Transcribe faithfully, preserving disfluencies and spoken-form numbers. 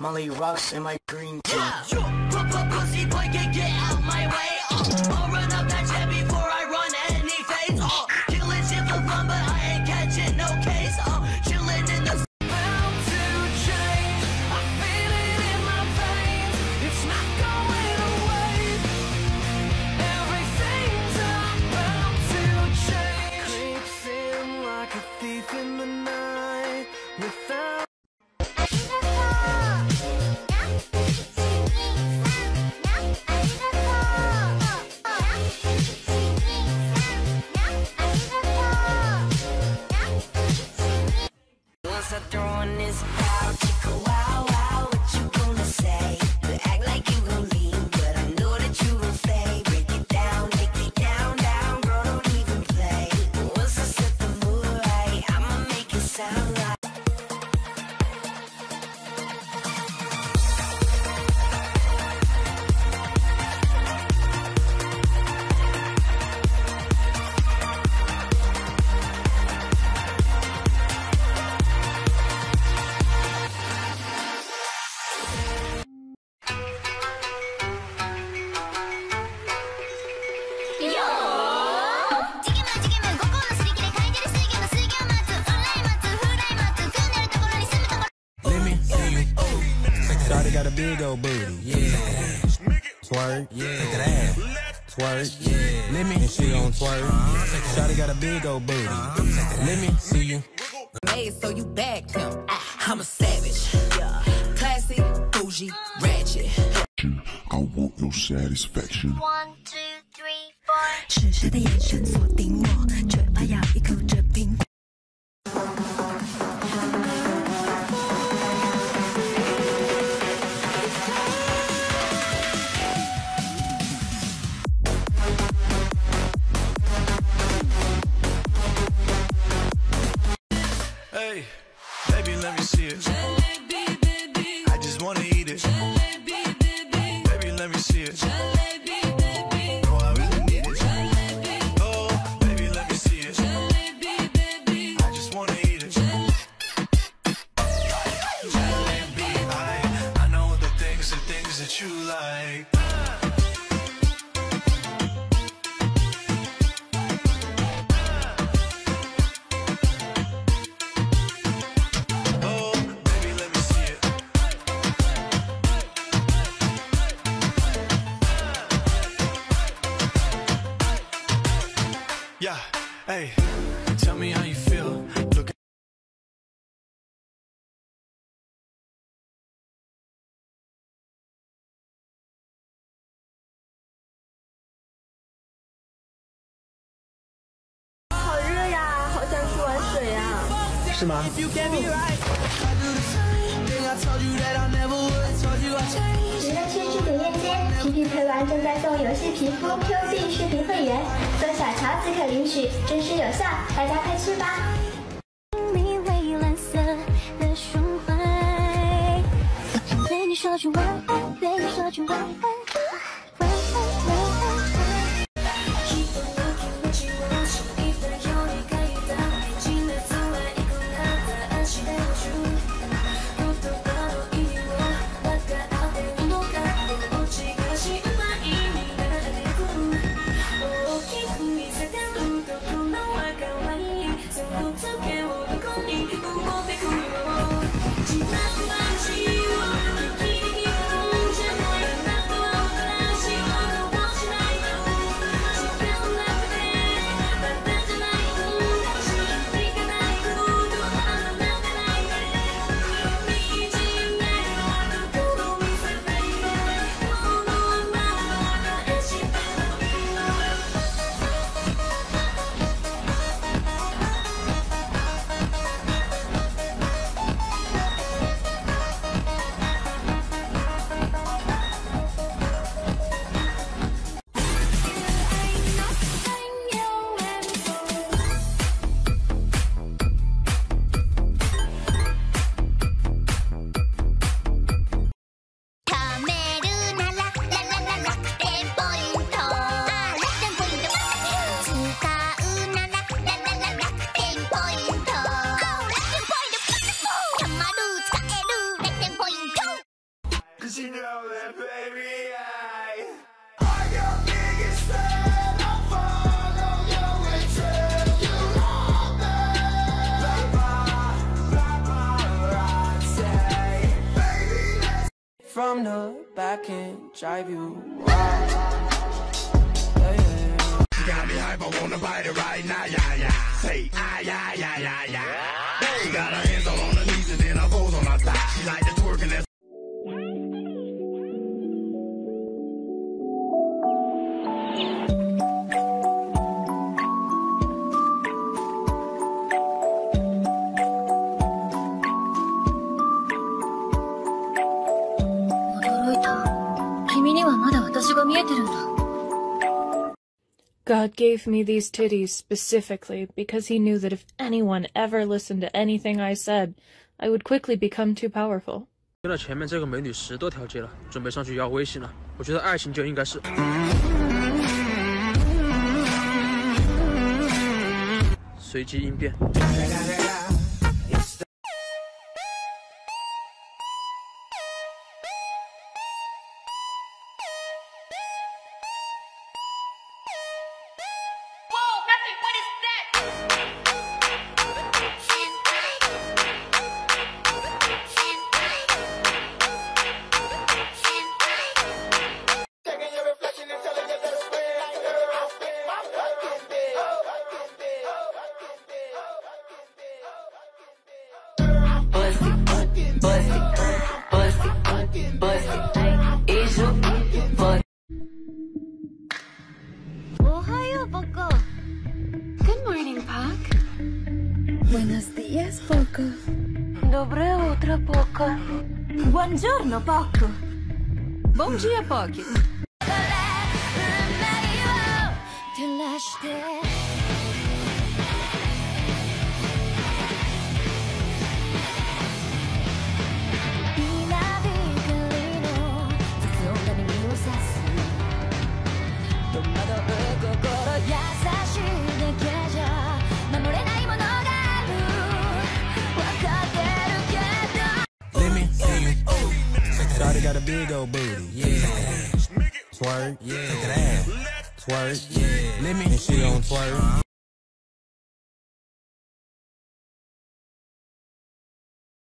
Molly rocks in my green tea. Yeah, you pussy boy can get out my way. Oh, I'll run up that jet before I run any face. Oh, killing shit for fun, but I ain't catching no case. Oh, chilling in the bound to change. I feel it in my veins. It's not going away. Everything's about to change. Creeps in like a thief in the night. Without. Throwing this out, chicka wow wow, what you gonna say? You act like you gon' leave, but I know that you gon' stay. Break it down, break it down, down, bro, don't even play. Once I set the mood right, I'ma make it sound right. Got a big old booty, yeah. Twerk, yeah. Twerk, yeah. Let me and she on twerk. Uh-huh. Shawty got a big old booty. Uh-huh. Let me see you. Made so you bagged him. I'm a savage, yeah. Classy, bougie, ratchet. I want your satisfaction. One, two, three, four. 只是的眼神锁定我，却怕咬一口这冰。 Hey, baby, let me see it. Jalebi, baby. I just wanna eat it. Jalebi, baby. Baby, let me see it. Jalebi, baby. No, I really need it. Jalebi. Oh, baby, let me see it. Jalebi, baby. I just wanna eat it. Jalebi, I, I know the things, the things that you like. Yeah, hey, tell me how you feel. Look. If you can't be right, I do the same thing I told you that I never would. I told you I changed. 皮皮陪玩正在送游戏皮肤 Q B 视频会员，做小潮即可领取，真实有效，大家快去吧！你蔚蓝色的胸怀，对你说句晚安，对你说句晚安，晚安，晚安。Thank you. I'm the back and drive you wild. Yeah, yeah. She got me hype, I wanna bite it right now, yeah, yeah. Say, ah, yeah, yeah, yeah, yeah. She got her hands all on her knees and then her toes on her thighs. She like to twerk and that's God gave me these titties specifically because he knew that if anyone ever listened to anything I said, I would quickly become too powerful. 听了前面这个美女十多条街了，准备上去要微信了。我觉得爱情就应该是。随机应变。Good morning, Pak. Buenos dias, Poco. Доброе утро, Poco. Buongiorno, Poco. Bom dia, Poco. Got a big old booty, yeah. Twerk, yeah. Twerk, yeah. Let me. And she don't twerk.